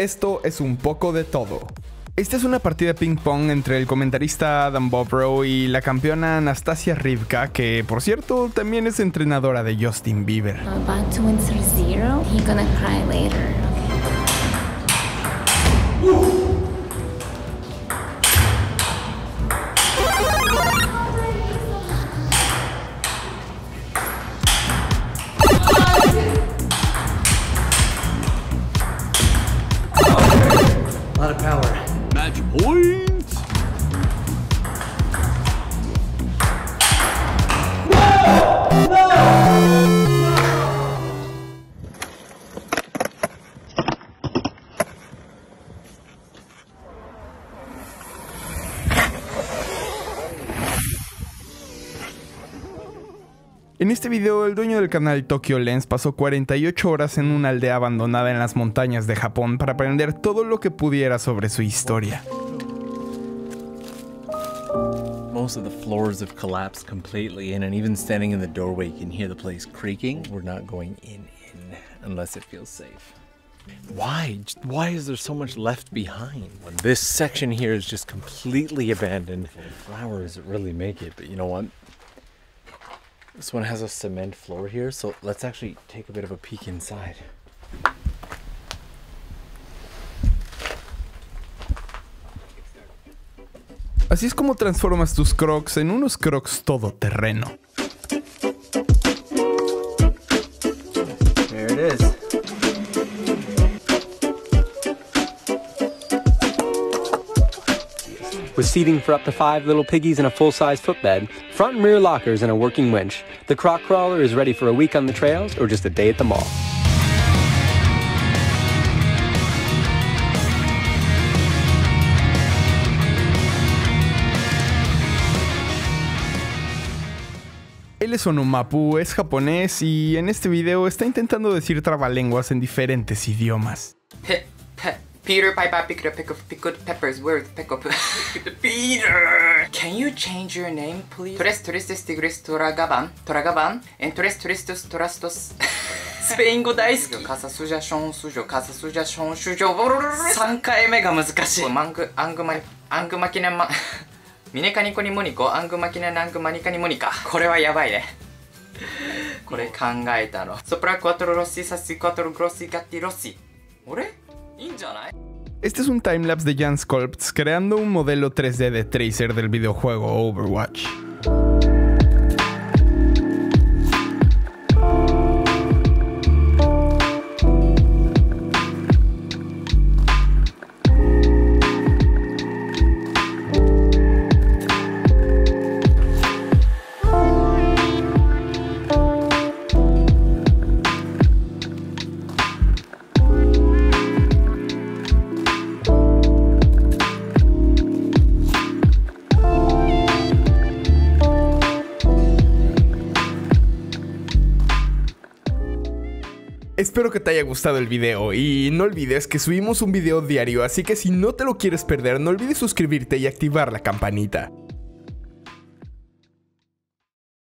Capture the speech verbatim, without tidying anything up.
Esto es un poco de todo. Esta es una partida ping pong entre el comentarista Adam Bobrow y la campeona Anastasia Rybka, que por cierto también es entrenadora de Justin Bieber. En este video, el dueño del canal Tokyo Lens pasó cuarenta y ocho horas en una aldea abandonada en las montañas de Japón para aprender todo lo que pudiera sobre su historia. Most of the floors have collapsed completely, and even standing in the doorway you can hear the place creaking. We're not going in in unless it feels safe. Why? Why is there so much left behind? When this section here is just completely abandoned. Flowers really make it, but you know what? This one has a cement floor here, so let's actually take a bit of a peek inside. Así es como transformas tus crocs en unos crocs todoterreno. There it is. With seating for up to five little piggies and a full-size footbed, front and rear lockers and a working winch, the croc crawler is ready for a week on the trails or just a day at the mall. Él es Onomappu, es japonés y en este video está intentando decir trabalenguas en diferentes idiomas. Peter, Piper, pick up, pick up, pick up peppers. Where's pick up? Peter, can you change your name, please? Tres turistas tigres toragaban, toragaban, en tres turistas torastos. Spain go daisuki. Casa suya shon suyo, casa suya shon suyo. Tres回目 が難しい。マング、アングマ、アングマキネマ、ミネカニコニモニコ、アングマキネナングマニカニモニカ。これはやばいね。これ考えたの。ソプラcuatro rossi sassi cuatro grossi gatti rossi。あれ？Este es un timelapse de Jan Sculpts creando un modelo tres D de Tracer del videojuego Overwatch. Espero que te haya gustado el video y no olvides que subimos un video diario, así que si no te lo quieres perder, no olvides suscribirte y activar la campanita.